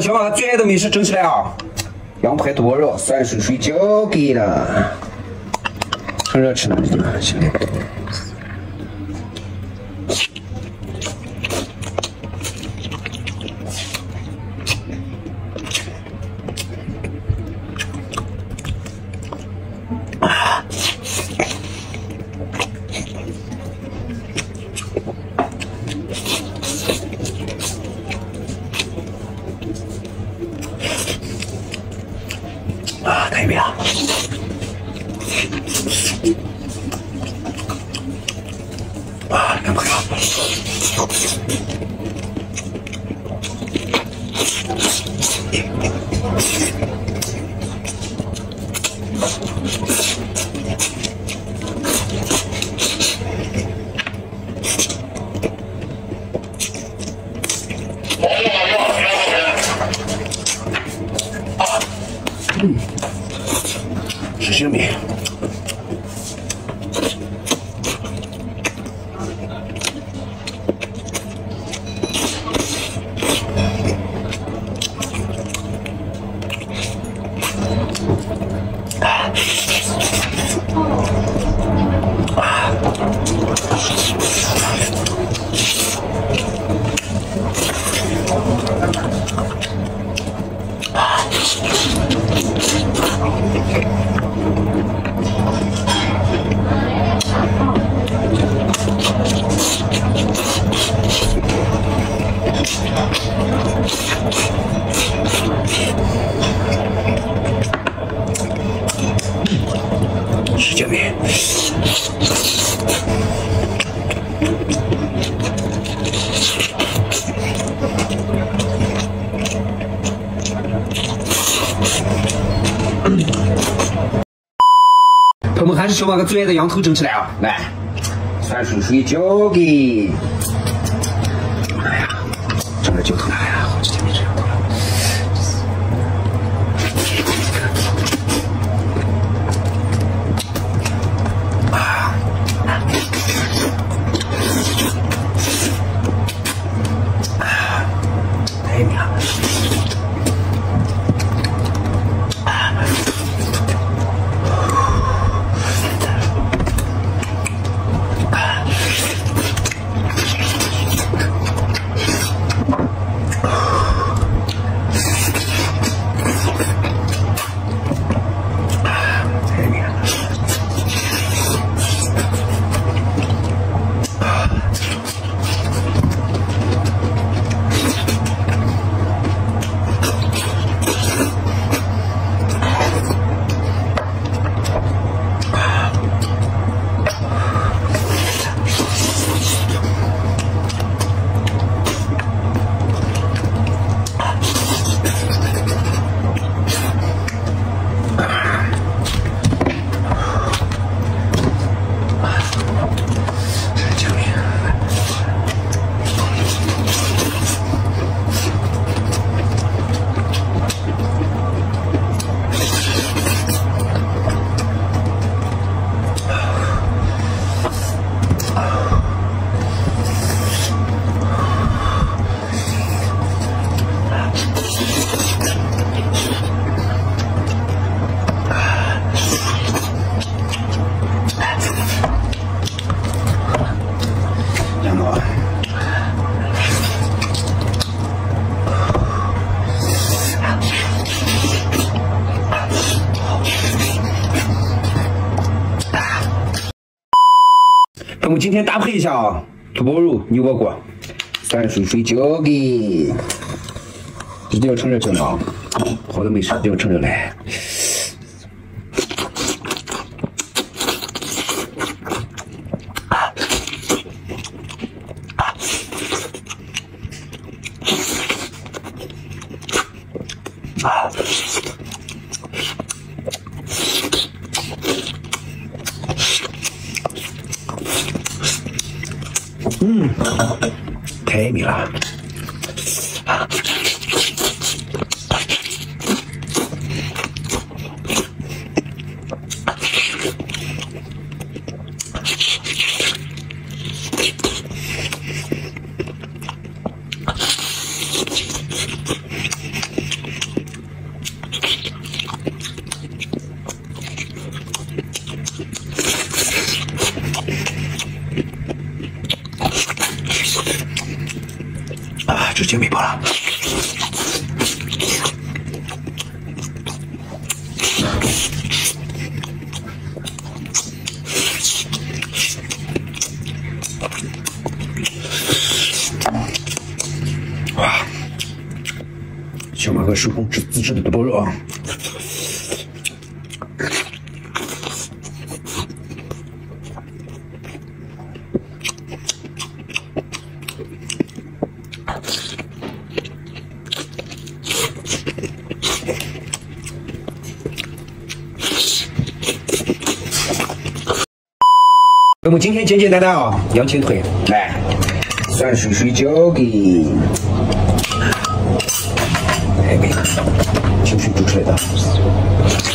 小马最爱的美食整起来啊！羊排、土拨肉、酸水水交给了，趁热吃呢，兄弟。啊，太美了！啊，两块啊！是小米，是小米。我们还是小马哥最爱的羊头整起来啊！来，酸水水交给，哎呀，整点浇头了，哎呀，好几天没吃羊头了。 那我们今天搭配一下啊，土拨肉、牛蒯果、酸水水交给，一定要趁热整啊！好的美食一定要趁热来。 太美了！小马哥手工自制的多肉啊。 我们今天简简单单啊，羊前腿，来，蒜水交给，哎，清水煮出来的。